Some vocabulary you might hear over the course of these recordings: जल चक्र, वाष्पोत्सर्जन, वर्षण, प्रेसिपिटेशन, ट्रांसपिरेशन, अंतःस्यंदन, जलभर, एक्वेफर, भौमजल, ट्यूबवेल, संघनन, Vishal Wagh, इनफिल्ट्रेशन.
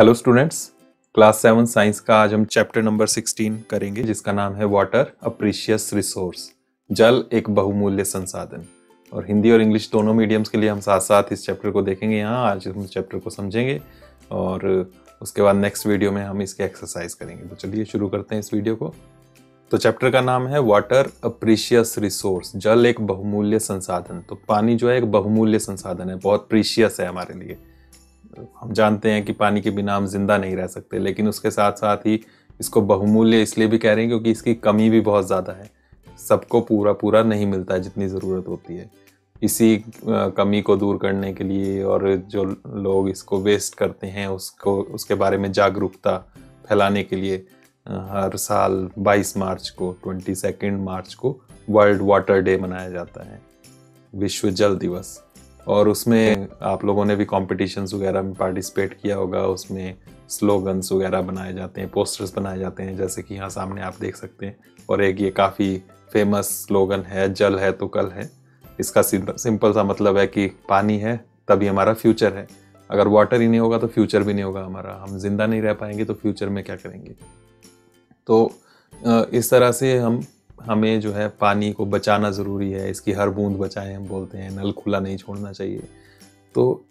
Hello students, class 7 science का आज हम चैप्टर नंबर 16 करेंगे जिसका नाम है वाटर अ प्रीशियस रिसोर्स, जल एक बहुमूल्य संसाधन। और हिंदी और इंग्लिश दोनों मीडियम्स के लिए हम साथ साथ इस चैप्टर को देखेंगे। यहाँ आज हम चैप्टर को समझेंगे और उसके बाद नेक्स्ट वीडियो में हम इसकी एक्सरसाइज करेंगे। तो चलिए शुरू करते हैं इस वीडियो को। तो चैप्टर का नाम है वाटर अ प्रीशियस रिसोर्स, जल एक बहुमूल्य संसाधन। तो पानी जो है एक बहुमूल्य संसाधन है, बहुत प्रीशियस है हमारे लिए। हम जानते हैं कि पानी के बिना हम जिंदा नहीं रह सकते, लेकिन उसके साथ साथ ही इसको बहुमूल्य इसलिए भी कह रहे हैं क्योंकि इसकी कमी भी बहुत ज़्यादा है। सबको पूरा पूरा नहीं मिलता है जितनी ज़रूरत होती है। इसी कमी को दूर करने के लिए और जो लोग इसको वेस्ट करते हैं उसको उसके बारे में जागरूकता फैलाने के लिए हर साल 22 मार्च को वर्ल्ड वाटर डे मनाया जाता है, विश्व जल दिवस। और उसमें आप लोगों ने भी कॉम्पिटिशन्स वगैरह में पार्टिसिपेट किया होगा। उसमें स्लोगन्स वगैरह बनाए जाते हैं, पोस्टर्स बनाए जाते हैं, जैसे कि यहाँ सामने आप देख सकते हैं। और एक ये काफ़ी फेमस स्लोगन है, जल है तो कल है। इसका सिंपल सा मतलब है कि पानी है तभी हमारा फ्यूचर है। अगर वाटर ही नहीं होगा तो फ्यूचर भी नहीं होगा हमारा, हम जिंदा नहीं रह पाएंगे तो फ्यूचर में क्या करेंगे। तो इस तरह से हमें जो है पानी को बचाना ज़रूरी है, इसकी हर बूंद बचाएं। हम बोलते हैं नल खुला नहीं छोड़ना चाहिए, तो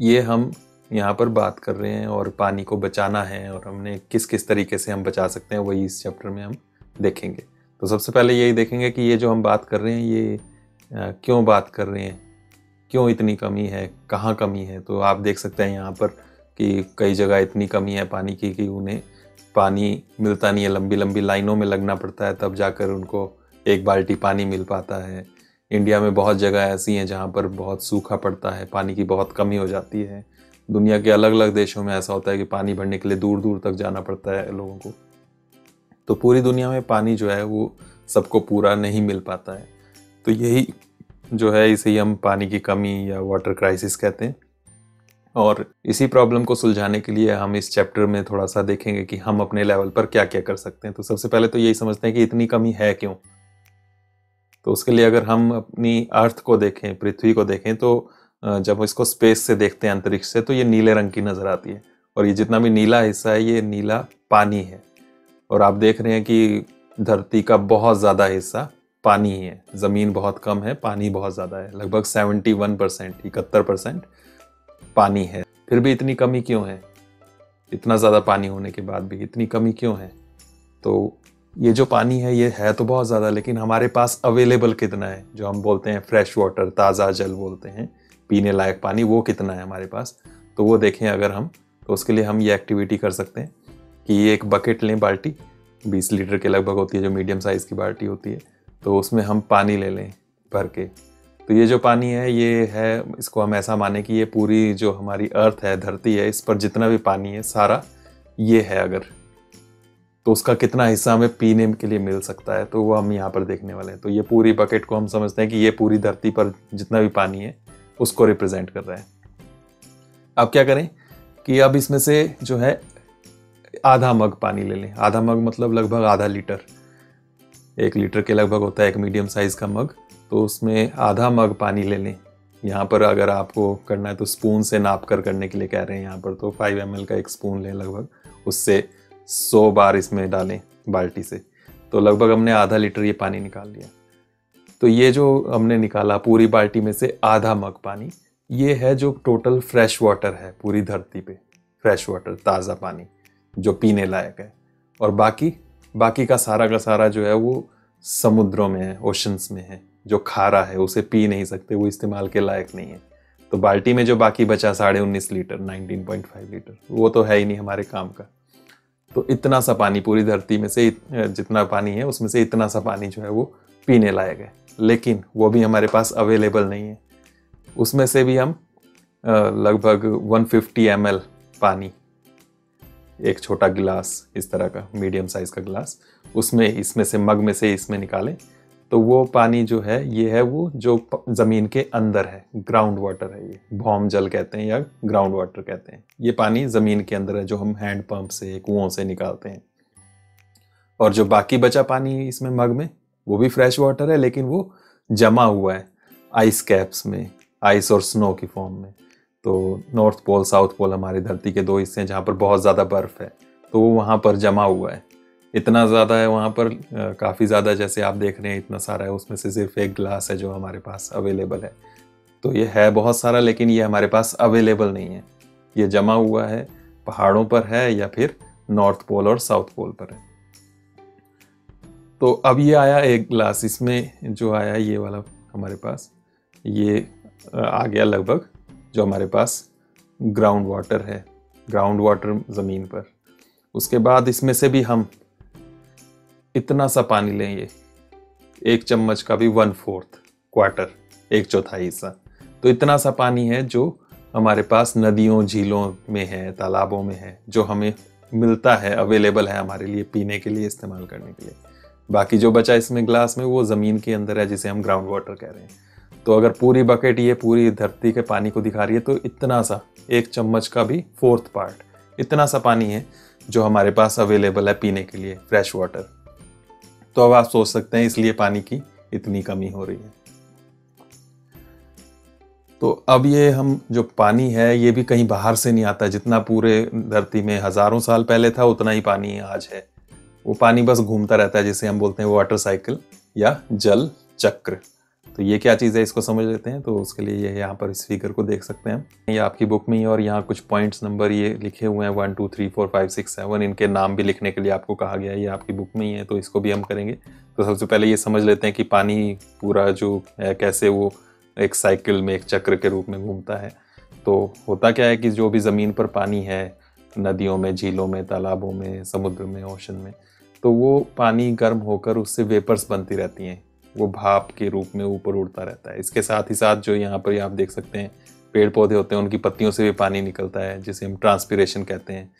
ये हम यहाँ पर बात कर रहे हैं। और पानी को बचाना है और हमने किस किस तरीके से हम बचा सकते हैं वही इस चैप्टर में हम देखेंगे। तो सबसे पहले यही देखेंगे कि ये जो हम बात कर रहे हैं ये क्यों बात कर रहे हैं, क्यों इतनी कमी है, कहाँ कमी है। तो आप देख सकते हैं यहाँ पर कि कई जगह इतनी कमी है पानी की कि उन्हें पानी मिलता नहीं है। लंबी लंबी लाइनों में लगना पड़ता है तब जाकर उनको एक बाल्टी पानी मिल पाता है। इंडिया में बहुत जगह ऐसी हैं जहाँ पर बहुत सूखा पड़ता है, पानी की बहुत कमी हो जाती है। दुनिया के अलग अलग देशों में ऐसा होता है कि पानी भरने के लिए दूर दूर तक जाना पड़ता है लोगों को। तो पूरी दुनिया में पानी जो है वो सबको पूरा नहीं मिल पाता है। तो यही जो है इसे हम पानी की कमी या वाटर क्राइसिस कहते हैं। और इसी प्रॉब्लम को सुलझाने के लिए हम इस चैप्टर में थोड़ा सा देखेंगे कि हम अपने लेवल पर क्या क्या कर सकते हैं। तो सबसे पहले तो यही समझते हैं कि इतनी कमी है क्यों। तो उसके लिए अगर हम अपनी अर्थ को देखें, पृथ्वी को देखें, तो जब इसको स्पेस से देखते हैं, अंतरिक्ष से, तो ये नीले रंग की नज़र आती है। और ये जितना भी नीला हिस्सा है ये नीला पानी है। और आप देख रहे हैं कि धरती का बहुत ज़्यादा हिस्सा पानी है, ज़मीन बहुत कम है, पानी बहुत ज़्यादा है, लगभग 71% पानी है। फिर भी इतनी कमी क्यों है, इतना ज़्यादा पानी होने के बाद भी इतनी कमी क्यों है। तो ये जो पानी है ये है तो बहुत ज़्यादा, लेकिन हमारे पास अवेलेबल कितना है, जो हम बोलते हैं फ्रेश वाटर, ताज़ा जल बोलते हैं, पीने लायक पानी, वो कितना है हमारे पास। तो वो देखें अगर हम, तो उसके लिए हम ये एक्टिविटी कर सकते हैं कि ये एक बकेट लें, बाल्टी 20 लीटर के लगभग होती है, जो मीडियम साइज़ की बाल्टी होती है। तो उसमें हम पानी ले लें भर के। तो ये जो पानी है ये है, इसको हम ऐसा माने कि ये पूरी जो हमारी अर्थ है, धरती है, इस पर जितना भी पानी है सारा ये है। अगर तो उसका कितना हिस्सा हमें पीने के लिए मिल सकता है, तो वो हम यहाँ पर देखने वाले हैं। तो ये पूरी बकेट को हम समझते हैं कि ये पूरी धरती पर जितना भी पानी है उसको रिप्रेजेंट कर रहा है। अब क्या करें कि अब इसमें से जो है आधा मग पानी ले लें। आधा मग मतलब लगभग आधा लीटर, 1 लीटर के लगभग होता है एक मीडियम साइज़ का मग। तो उसमें आधा मग पानी ले लें। यहाँ पर अगर आपको करना है तो स्पून से नाप कर करने के लिए कह रहे हैं यहाँ पर। तो 5 ml का एक स्पून लें लगभग, उससे 100 बार इसमें डालें बाल्टी से। तो लगभग हमने आधा लीटर ये पानी निकाल लिया। तो ये जो हमने निकाला पूरी बाल्टी में से आधा मग पानी, ये है जो टोटल फ्रेश वाटर है पूरी धरती पे, फ्रेश वाटर, ताज़ा पानी जो पीने लायक है। और बाकी का सारा जो है वो समुद्रों में है, ओशंस में है, जो खारा है उसे पी नहीं सकते, वो इस्तेमाल के लायक नहीं है। तो बाल्टी में जो बाकी बचा 19.5 लीटर, 19.5 लीटर, वो तो है ही नहीं हमारे काम का। तो इतना सा पानी पूरी धरती में से जितना पानी है उसमें से इतना सा पानी जो है वो पीने लायक है, लेकिन वो भी हमारे पास अवेलेबल नहीं है। उसमें से भी हम लगभग 150 ml पानी, एक छोटा गिलास इस तरह का, मीडियम साइज़ का गिलास, उसमें इसमें से मग में से इसमें निकालें। तो वो पानी जो है ये है वो जो ज़मीन के अंदर है, ग्राउंड वाटर है। ये भौमजल कहते हैं या ग्राउंड वाटर कहते हैं। ये पानी ज़मीन के अंदर है जो हम हैंड पंप से, कुओं से निकालते हैं। और जो बाकी बचा पानी इसमें मग में, वो भी फ्रेश वाटर है, लेकिन वो जमा हुआ है आइस कैप्स में, आइस और स्नो की फॉर्म में। तो नॉर्थ पोल साउथ पोल हमारी धरती के दो हिस्से हैं जहाँ पर बहुत ज़्यादा बर्फ़ है, तो वो वहाँ पर जमा हुआ है। इतना ज़्यादा है वहाँ पर, काफ़ी ज़्यादा, जैसे आप देख रहे हैं इतना सारा है, उसमें से सिर्फ एक ग्लास है जो हमारे पास अवेलेबल है। तो ये है बहुत सारा, लेकिन ये हमारे पास अवेलेबल नहीं है, ये जमा हुआ है, पहाड़ों पर है या फिर नॉर्थ पोल और साउथ पोल पर है। तो अब ये आया एक ग्लास, इसमें जो आया ये वाला हमारे पास, ये आ गया लगभग जो हमारे पास ग्राउंड वाटर है, ग्राउंड वाटर ज़मीन पर। उसके बाद इसमें से भी हम इतना सा पानी लेंगे, एक चम्मच का भी 1/4 क्वार्टर, एक चौथाई हिस्सा। तो इतना सा पानी है जो हमारे पास नदियों, झीलों में है, तालाबों में है, जो हमें मिलता है, अवेलेबल है हमारे लिए पीने के लिए, इस्तेमाल करने के लिए। बाकी जो बचा इसमें ग्लास में वो ज़मीन के अंदर है, जिसे हम ग्राउंड वाटर कह रहे हैं। तो अगर पूरी बकेट ये पूरी धरती के पानी को दिखा रही है, तो इतना सा, एक चम्मच का भी 4th पार्ट, इतना सा पानी है जो हमारे पास अवेलेबल है पीने के लिए, फ्रेश वाटर। तो अब आप सोच सकते हैं इसलिए पानी की इतनी कमी हो रही है। तो अब ये हम जो पानी है ये भी कहीं बाहर से नहीं आता, जितना पूरे धरती में हज़ारों साल पहले था उतना ही पानी आज है। वो पानी बस घूमता रहता है, जिसे हम बोलते हैं वाटर साइकिल या जल चक्र। तो ये क्या चीज़ है इसको समझ लेते हैं। तो उसके लिए ये यहाँ पर इस फिगर को देख सकते हैं, ये आपकी बुक में ही, और यहाँ कुछ पॉइंट्स नंबर ये लिखे हुए हैं 1 2 3 4 5 6 7, इनके नाम भी लिखने के लिए आपको कहा गया है, ये आपकी बुक में ही है, तो इसको भी हम करेंगे। तो सबसे पहले ये समझ लेते हैं कि पानी पूरा जो है कैसे वो एक साइकिल में, एक चक्र के रूप में घूमता है। तो होता क्या है कि जो भी ज़मीन पर पानी है, नदियों में, झीलों में, तालाबों में, समुद्र में, ओशन में, तो वो पानी गर्म होकर उससे वेपर्स बनती रहती हैं, वो भाप के रूप में ऊपर उड़ता रहता है। इसके साथ ही साथ जो यहाँ पर आप देख सकते हैं पेड़ पौधे होते हैं, उनकी पत्तियों से भी पानी निकलता है, जिसे हम ट्रांसपिरेशन कहते हैं,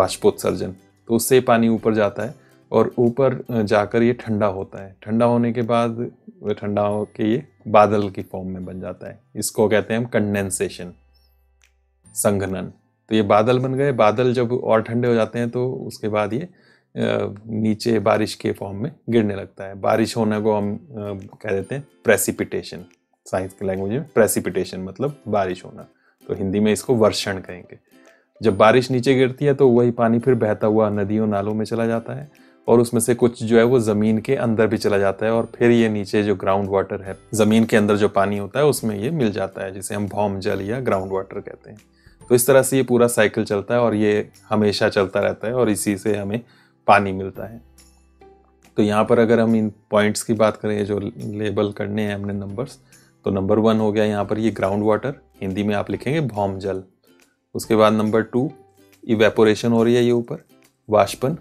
वाष्पोत्सर्जन। तो उससे पानी ऊपर जाता है और ऊपर जाकर ये ठंडा होता है। ठंडा होने के बाद, ठंडा होकर ये बादल की फॉर्म में बन जाता है, इसको कहते हैं हम कंडेंसेशन, संघनन। तो ये बादल बन गए, बादल जब और ठंडे हो जाते हैं तो उसके बाद ये नीचे बारिश के फॉर्म में गिरने लगता है। बारिश होने को हम कह देते हैं प्रेसिपिटेशन, साइंस के लैंग्वेज में प्रेसिपिटेशन मतलब बारिश होना, तो हिंदी में इसको वर्षण कहेंगे। जब बारिश नीचे गिरती है तो वही पानी फिर बहता हुआ नदियों, नालों में चला जाता है, और उसमें से कुछ जो है वो ज़मीन के अंदर भी चला जाता है, और फिर ये नीचे जो ग्राउंड वाटर है, ज़मीन के अंदर जो पानी होता है उसमें ये मिल जाता है, जिसे हम भौमजल या ग्राउंड वाटर कहते हैं। तो इस तरह से ये पूरा साइकिल चलता है और ये हमेशा चलता रहता है, और इसी से हमें पानी मिलता है। तो यहाँ पर अगर हम इन पॉइंट्स की बात करें जो लेबल करने हैं हमने नंबर्स, तो नंबर 1 हो गया यहाँ पर ये ग्राउंड वाटर, हिंदी में आप लिखेंगे भौमजल। उसके बाद नंबर 2 इवेपोरेशन हो रही है, ये ऊपर वाष्पन,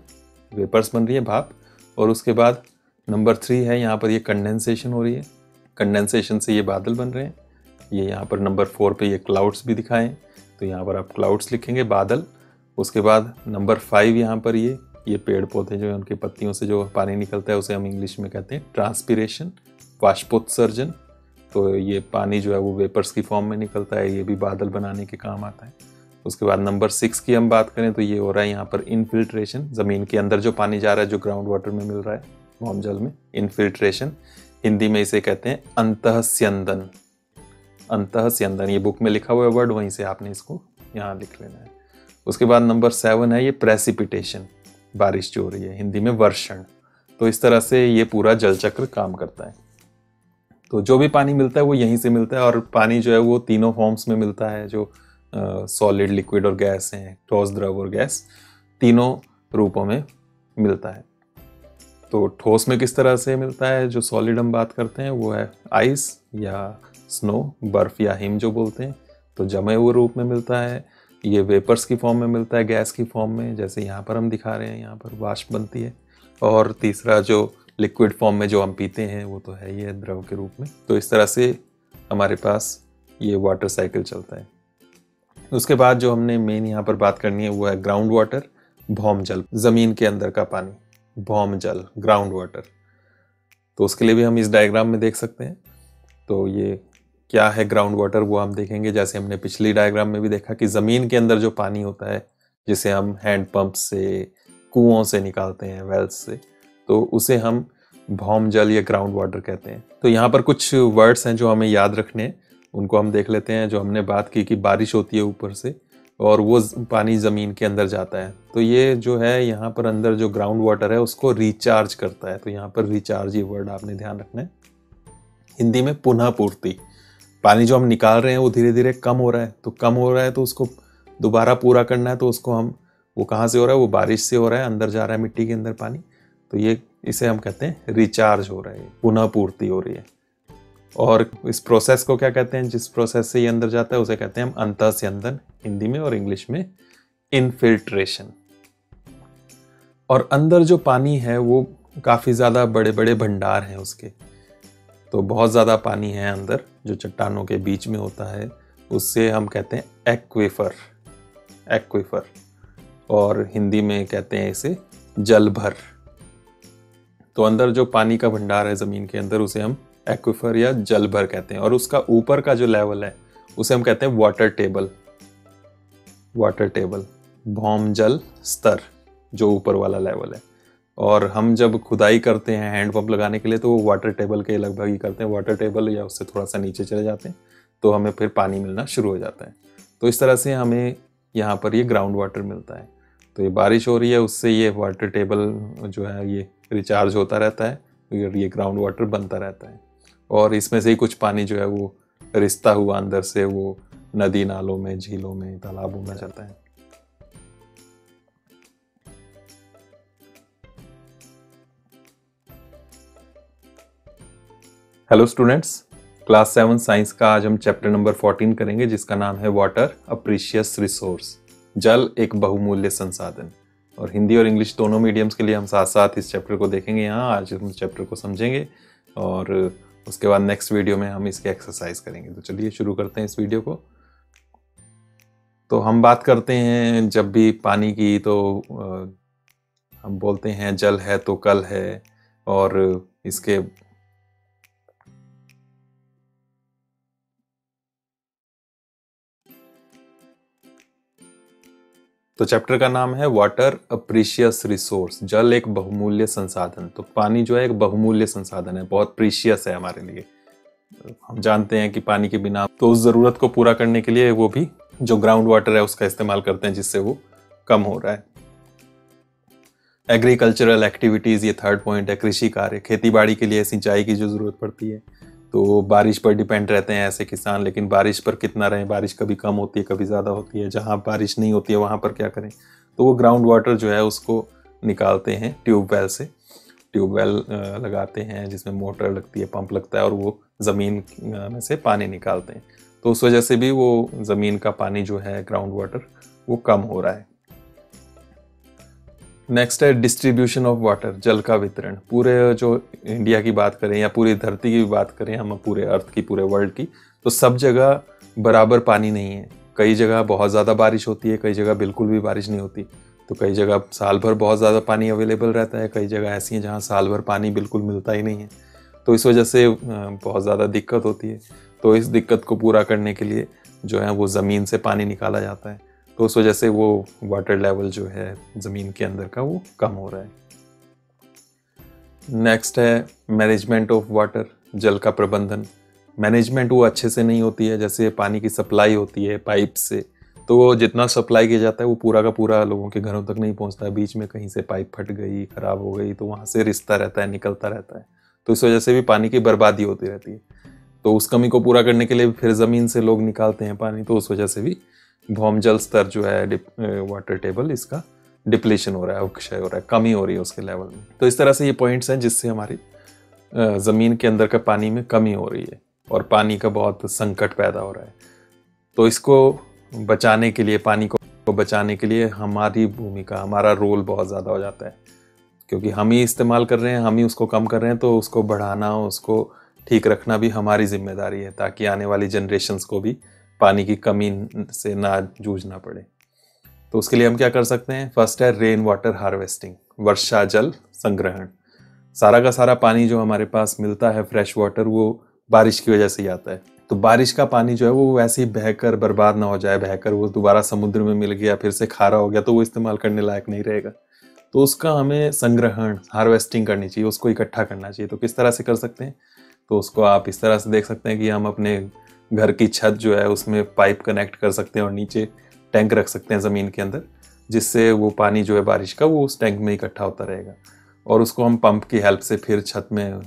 वेपर्स बन रही है, भाप। और उसके बाद नंबर 3 है यहाँ पर ये कंडेंसेशन हो रही है, कंडेंसेशन से ये बादल बन रहे हैं। ये यहाँ पर नंबर 4 पे ये क्लाउड्स भी दिखाएं, तो यहाँ पर आप क्लाउड्स लिखेंगे, बादल। उसके बाद नंबर 5 यहाँ पर ये पेड़ पौधे जो है उनकी पत्तियों से जो पानी निकलता है उसे हम इंग्लिश में कहते हैं ट्रांसपिरेशन, वाष्पोत्सर्जन। तो ये पानी जो है वो वेपर्स की फॉर्म में निकलता है, ये भी बादल बनाने के काम आता है। उसके बाद नंबर 6 की हम बात करें तो ये हो रहा है यहाँ पर इनफिल्ट्रेशन, ज़मीन के अंदर जो पानी जा रहा है जो ग्राउंड वाटर में मिल रहा है, भौमजल में, इनफिल्ट्रेशन। हिंदी में इसे कहते हैं अंतःस्यंदन, अंतःस्यंदन, ये बुक में लिखा हुआ वर्ड, वहीं से आपने इसको यहाँ लिख लेना है। उसके बाद नंबर 7 है ये प्रेसिपिटेशन, बारिश जो हो रही है, हिंदी में वर्षण। तो इस तरह से ये पूरा जल चक्र काम करता है। तो जो भी पानी मिलता है वो यहीं से मिलता है, और पानी जो है वो तीनों फॉर्म्स में मिलता है, जो सॉलिड, लिक्विड और गैस हैं, ठोस, द्रव और गैस, तीनों रूपों में मिलता है। तो ठोस में किस तरह से मिलता है, जो सॉलिड हम बात करते हैं वो है आइस या स्नो, बर्फ़ या हिम जो बोलते हैं, तो जमे हुए रूप में मिलता है। ये वेपर्स की फॉर्म में मिलता है, गैस की फॉर्म में, जैसे यहाँ पर हम दिखा रहे हैं, यहाँ पर वाष्प बनती है। और तीसरा जो लिक्विड फॉर्म में जो हम पीते हैं वो तो है ही है, द्रव के रूप में। तो इस तरह से हमारे पास ये वाटर साइकिल चलता है। उसके बाद जो हमने मेन यहाँ पर बात करनी है वो है ग्राउंड वाटर, भौमजल, ज़मीन के अंदर का पानी, भौमजल, ग्राउंड वाटर। तो उसके लिए भी हम इस डायग्राम में देख सकते हैं। तो ये क्या है ग्राउंड वाटर वो हम देखेंगे, जैसे हमने पिछली डायग्राम में भी देखा कि ज़मीन के अंदर जो पानी होता है, जिसे हम हैंड पंप से, कुओं से निकालते हैं, वेल्स से, तो उसे हम भौमजल या ग्राउंड वाटर कहते हैं। तो यहाँ पर कुछ वर्ड्स हैं जो हमें याद रखने हैं, उनको हम देख लेते हैं। जो हमने बात की कि बारिश होती है ऊपर से और वो पानी ज़मीन के अंदर जाता है, तो ये जो है यहाँ पर अंदर जो ग्राउंड वाटर है उसको रिचार्ज करता है। तो यहाँ पर रिचार्ज ये वर्ड आपने ध्यान रखना है। हिंदी में पुनः पूर्ति, पानी जो हम निकाल रहे हैं वो धीरे धीरे कम हो रहा है, तो कम हो रहा है तो उसको दोबारा पूरा करना है, तो उसको हम, वो कहाँ से हो रहा है, वो बारिश से हो रहा है, अंदर जा रहा है मिट्टी के अंदर पानी, तो ये इसे हम कहते हैं रिचार्ज हो रहा है, पुनः पूर्ति हो रही है। और इस प्रोसेस को क्या कहते हैं, जिस प्रोसेस से ये अंदर जाता है उसे कहते हैं हम अंतस्यंदन हिंदी में, और इंग्लिश में इनफिल्ट्रेशन। और अंदर जो पानी है वो काफ़ी ज़्यादा बड़े बड़े भंडार हैं उसके, तो बहुत ज़्यादा पानी है अंदर जो चट्टानों के बीच में होता है, उससे हम कहते हैं एक्वेफर, एक्वेफर, और हिंदी में कहते हैं इसे जलभर। तो अंदर जो पानी का भंडार है ज़मीन के अंदर उसे हम एक्वेफर या जलभर कहते हैं, और उसका ऊपर का जो लेवल है उसे हम कहते हैं वाटर टेबल, वाटर टेबल, भौमजल स्तर, जो ऊपर वाला लेवल है। और हम जब खुदाई करते हैं हैंडपम्प लगाने के लिए तो वो वाटर टेबल के लगभग ही करते हैं, वाटर टेबल या उससे थोड़ा सा नीचे चले जाते हैं, तो हमें फिर पानी मिलना शुरू हो जाता है। तो इस तरह से हमें यहाँ पर ये ग्राउंड वाटर मिलता है। तो ये बारिश हो रही है, उससे ये वाटर टेबल जो है ये रिचार्ज होता रहता है, ये ग्राउंड वाटर बनता रहता है, और इसमें से ही कुछ पानी जो है वो रिश्ता हुआ अंदर से, वो नदी नालों में, झीलों में, तालाबों में जाता है। हेलो स्टूडेंट्स, क्लास 7 साइंस का आज हम चैप्टर नंबर 14 करेंगे, जिसका नाम है वाटर अ प्रीशियस रिसोर्स, जल एक बहुमूल्य संसाधन। और हिंदी और इंग्लिश दोनों मीडियम्स के लिए हम साथ साथ इस चैप्टर को देखेंगे। यहाँ आज हम चैप्टर को समझेंगे और उसके बाद नेक्स्ट वीडियो में हम इसके एक्सरसाइज करेंगे। तो चलिए शुरू करते हैं इस वीडियो को। तो हम बात करते हैं जब भी पानी की, तो हम बोलते हैं जल है तो कल है, और इसके तो चैप्टर का नाम है वाटर अ प्रीशियस रिसोर्स, जल एक बहुमूल्य संसाधन। तो पानी जो है एक बहुमूल्य संसाधन है, बहुत प्रीशियस है हमारे लिए। हम जानते हैं कि पानी के बिना, तो उस ज़रूरत को पूरा करने के लिए वो भी जो ग्राउंड वाटर है उसका इस्तेमाल करते हैं, जिससे वो कम हो रहा है। एग्रीकल्चरल एक्टिविटीज़, ये थर्ड पॉइंट है, कृषि कार्य, खेती बाड़ी के लिए सिंचाई की जो ज़रूरत पड़ती है, तो बारिश पर डिपेंड रहते हैं ऐसे किसान, लेकिन बारिश पर कितना रहें, बारिश कभी कम होती है कभी ज़्यादा होती है, जहाँ बारिश नहीं होती है वहाँ पर क्या करें, तो वो ग्राउंड वाटर जो है उसको निकालते हैं ट्यूबवेल से, ट्यूबवेल लगाते हैं जिसमें मोटर लगती है, पंप लगता है, और वो ज़मीन में से पानी निकालते हैं। तो उस वजह से भी वो ज़मीन का पानी जो है, ग्राउंड वाटर, वो कम हो रहा है। नेक्स्ट है डिस्ट्रीब्यूशन ऑफ वाटर, जल का वितरण। पूरे जो इंडिया की बात करें या पूरी धरती की बात करें, हम पूरे अर्थ की, पूरे वर्ल्ड की, तो सब जगह बराबर पानी नहीं है। कई जगह बहुत ज़्यादा बारिश होती है, कई जगह बिल्कुल भी बारिश नहीं होती, तो कई जगह साल भर बहुत ज़्यादा पानी अवेलेबल रहता है, कई जगह ऐसी हैं जहाँ साल भर पानी बिल्कुल मिलता ही नहीं है, तो इस वजह से बहुत ज़्यादा दिक्कत होती है। तो इस दिक्कत को पूरा करने के लिए जो है वो ज़मीन से पानी निकाला जाता है, तो उस वजह से वो वाटर लेवल जो है ज़मीन के अंदर का वो कम हो रहा है। नेक्स्ट है मैनेजमेंट ऑफ वाटर, जल का प्रबंधन। मैनेजमेंट वो अच्छे से नहीं होती है, जैसे पानी की सप्लाई होती है पाइप से, तो वो जितना सप्लाई किया जाता है वो पूरा का पूरा लोगों के घरों तक नहीं पहुंचता, बीच में कहीं से पाइप फट गई, ख़राब हो गई, तो वहाँ से रिश्ता रहता है, निकलता रहता है, तो इस वजह से भी पानी की बर्बादी होती रहती है। तो उस कमी को पूरा करने के लिए फिर ज़मीन से लोग निकालते हैं पानी, तो उस वजह से भी भौमजल स्तर जो है, वाटर टेबल, इसका डिप्लीशन हो रहा है, अवक्षय हो रहा है, कमी हो रही है उसके लेवल में। तो इस तरह से ये पॉइंट्स हैं जिससे हमारी ज़मीन के अंदर का पानी में कमी हो रही है और पानी का बहुत संकट पैदा हो रहा है। तो इसको बचाने के लिए, पानी को बचाने के लिए हमारी भूमिका, हमारा रोल बहुत ज़्यादा हो जाता है, क्योंकि हम ही इस्तेमाल कर रहे हैं, हम ही उसको कम कर रहे हैं, तो उसको बढ़ाना, उसको ठीक रखना भी हमारी जिम्मेदारी है, ताकि आने वाली जनरेशन्स को भी पानी की कमी से ना जूझना पड़े। तो उसके लिए हम क्या कर सकते हैं, फर्स्ट है रेन वाटर हार्वेस्टिंग, वर्षा जल संग्रहण। सारा का सारा पानी जो हमारे पास मिलता है, फ्रेश वाटर, वो बारिश की वजह से ही आता है, तो बारिश का पानी जो है वो वैसे ही बहकर बर्बाद ना हो जाए, बहकर वो दोबारा समुद्र में मिल गया, फिर से खारा हो गया, तो वो इस्तेमाल करने लायक नहीं रहेगा, तो उसका हमें संग्रहण, हार्वेस्टिंग करनी चाहिए, उसको इकट्ठा करना चाहिए। तो किस तरह से कर सकते हैं, तो उसको आप इस तरह से देख सकते हैं कि हम अपने घर की छत जो है उसमें पाइप कनेक्ट कर सकते हैं और नीचे टैंक रख सकते हैं ज़मीन के अंदर, जिससे वो पानी जो है बारिश का वो उस टैंक में इकट्ठा होता रहेगा और उसको हम पंप की हेल्प से फिर छत में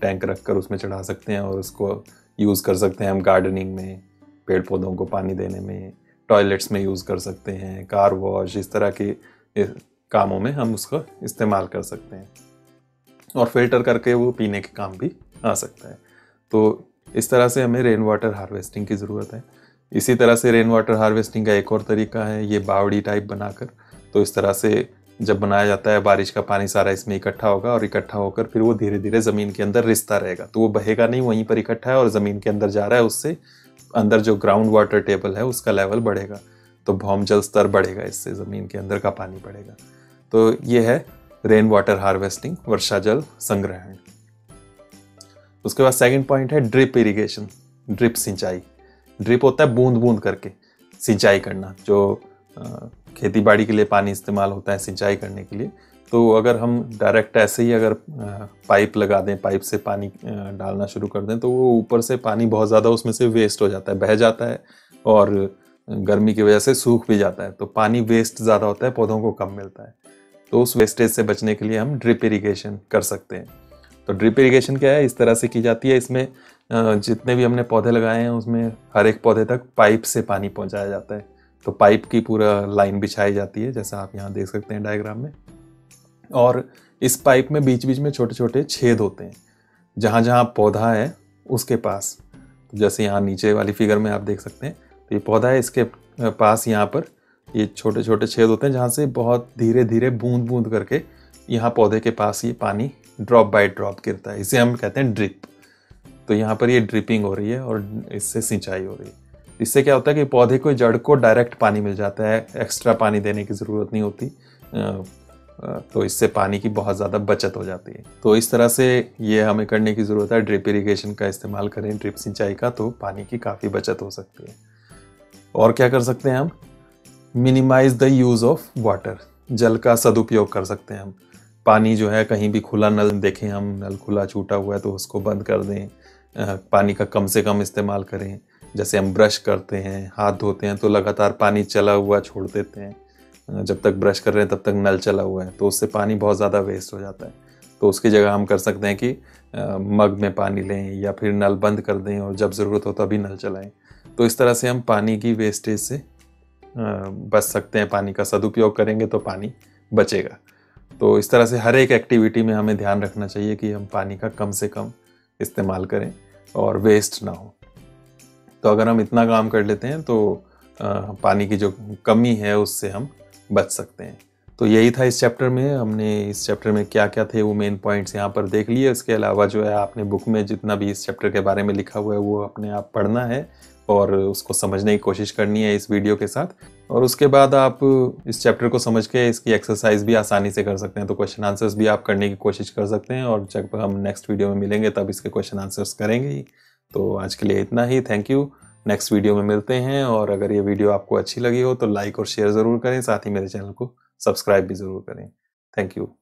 टैंक रख कर उसमें चढ़ा सकते हैं और उसको यूज़ कर सकते हैं हम गार्डनिंग में, पेड़ पौधों को पानी देने में, टॉयलेट्स में यूज़ कर सकते हैं, कार वॉश, इस तरह के कामों में हम उसका इस्तेमाल कर सकते हैं और फिल्टर करके वो पीने के काम भी आ सकता है। तो इस तरह से हमें रेन वाटर हार्वेस्टिंग की ज़रूरत है। इसी तरह से रेन वाटर हार्वेस्टिंग का एक और तरीका है ये बावड़ी टाइप बनाकर। तो इस तरह से जब बनाया जाता है बारिश का पानी सारा इसमें इकट्ठा होगा और इकट्ठा होकर फिर वो धीरे धीरे ज़मीन के अंदर रिसता रहेगा, तो वो बहेगा नहीं, वहीं पर इकट्ठा है और ज़मीन के अंदर जा रहा है, उससे अंदर जो ग्राउंड वाटर टेबल है उसका लेवल बढ़ेगा, तो भौमजल स्तर बढ़ेगा, इससे ज़मीन के अंदर का पानी बढ़ेगा। तो ये है रेन वाटर हार्वेस्टिंग, वर्षा जल संग्रहण। उसके बाद सेकंड पॉइंट है ड्रिप इरिगेशन, ड्रिप सिंचाई। ड्रिप होता है बूंद बूंद करके सिंचाई करना, जो खेती बाड़ी के लिए पानी इस्तेमाल होता है सिंचाई करने के लिए। तो अगर हम डायरेक्ट ऐसे ही अगर पाइप लगा दें, पाइप से पानी डालना शुरू कर दें, तो वो ऊपर से पानी बहुत ज़्यादा उसमें से वेस्ट हो जाता है, बह जाता है और गर्मी की वजह से सूख भी जाता है, तो पानी वेस्ट ज़्यादा होता है, पौधों को कम मिलता है। तो उस वेस्टेज से बचने के लिए हम ड्रिप इरीगेशन कर सकते हैं। तो ड्रिप इरीगेशन क्या है, इस तरह से की जाती है। इसमें जितने भी हमने पौधे लगाए हैं उसमें हर एक पौधे तक पाइप से पानी पहुंचाया जाता है। तो पाइप की पूरा लाइन बिछाई जाती है, जैसा आप यहाँ देख सकते हैं डायग्राम में, और इस पाइप में बीच बीच में छोटे छोटे छेद होते हैं जहाँ जहाँ पौधा है उसके पास। जैसे यहाँ नीचे वाली फिगर में आप देख सकते हैं, तो ये पौधा है, इसके पास यहाँ पर ये छोटे छोटे छेद होते हैं जहाँ से बहुत धीरे धीरे बूंद बूंद करके यहाँ पौधे के पास ये पानी ड्रॉप बाय ड्रॉप गिरता है, इसे हम कहते हैं ड्रिप। तो यहाँ पर ये ड्रिपिंग हो रही है और इससे सिंचाई हो रही है। इससे क्या होता है कि पौधे को, जड़ को डायरेक्ट पानी मिल जाता है, एक्स्ट्रा पानी देने की ज़रूरत नहीं होती, तो इससे पानी की बहुत ज़्यादा बचत हो जाती है। तो इस तरह से ये हमें करने की ज़रूरत है, ड्रिप इरीगेशन का इस्तेमाल करें, ड्रिप सिंचाई का, तो पानी की काफ़ी बचत हो सकती है। और क्या कर सकते हैं हम, minimize the use of water, जल का सदुपयोग कर सकते हैं हम। पानी जो है कहीं भी खुला नल देखें हम, नल खुला छूटा हुआ है तो उसको बंद कर दें, पानी का कम से कम इस्तेमाल करें। जैसे हम ब्रश करते हैं, हाथ धोते हैं, तो लगातार पानी चला हुआ छोड़ देते हैं, जब तक ब्रश कर रहे हैं तब तक नल चला हुआ है, तो उससे पानी बहुत ज़्यादा वेस्ट हो जाता है। तो उसकी जगह हम कर सकते हैं कि मग में पानी लें या फिर नल बंद कर दें और जब ज़रूरत हो तभी नल चलाएँ। तो इस तरह से हम पानी की वेस्टेज से बच सकते हैं, पानी का सदुपयोग करेंगे तो पानी बचेगा। तो इस तरह से हर एक एक्टिविटी में हमें ध्यान रखना चाहिए कि हम पानी का कम से कम इस्तेमाल करें और वेस्ट ना हो। तो अगर हम इतना काम कर लेते हैं तो पानी की जो कमी है उससे हम बच सकते हैं। तो यही था इस चैप्टर में, हमने इस चैप्टर में क्या क्या थे वो मेन पॉइंट्स यहाँ पर देख लिए। इसके अलावा जो है आपने बुक में जितना भी इस चैप्टर के बारे में लिखा हुआ है वो अपने आप पढ़ना है और उसको समझने की कोशिश करनी है इस वीडियो के साथ, और उसके बाद आप इस चैप्टर को समझ के इसकी एक्सरसाइज भी आसानी से कर सकते हैं। तो क्वेश्चन आंसर्स भी आप करने की कोशिश कर सकते हैं और जब हम नेक्स्ट वीडियो में मिलेंगे तब इसके क्वेश्चन आंसर्स करेंगे ही। तो आज के लिए इतना ही, थैंक यू। नेक्स्ट वीडियो में मिलते हैं और अगर ये वीडियो आपको अच्छी लगी हो तो लाइक और शेयर ज़रूर करें, साथ ही मेरे चैनल को सब्सक्राइब भी ज़रूर करें। Thank you.